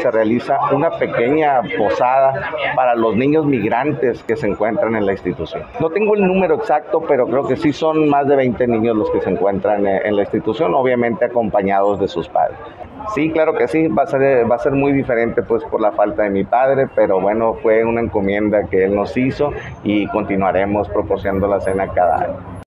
se realiza una pequeña posada para los niños migrantes que se encuentran en la institución. No tengo el número exacto, pero creo que sí son más de 20 niños los que se encuentran en la institución, obviamente acompañados de sus padres. Sí, claro que sí, va a ser muy diferente pues por la falta de mi padre, pero bueno, fue una encomienda que él nos hizo y continuaremos proporcionando la cena cada año.